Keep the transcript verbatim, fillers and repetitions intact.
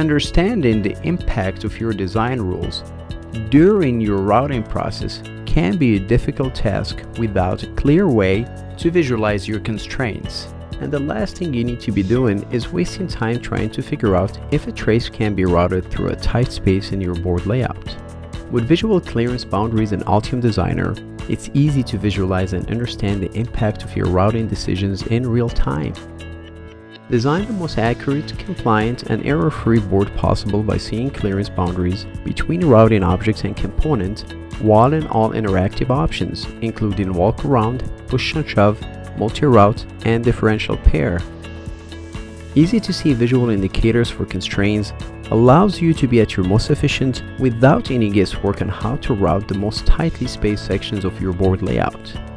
Understanding the impact of your design rules during your routing process can be a difficult task without a clear way to visualize your constraints. And the last thing you need to be doing is wasting time trying to figure out if a trace can be routed through a tight space in your board layout. With visual clearance boundaries in Altium Designer, it's easy to visualize and understand the impact of your routing decisions in real time. Design the most accurate, compliant, and error-free board possible by seeing clearance boundaries between routing objects and components while in all interactive options, including walk-around, push-and-shove, multi-route, and differential pair. Easy-to-see visual indicators for constraints allows you to be at your most efficient without any guesswork on how to route the most tightly spaced sections of your board layout.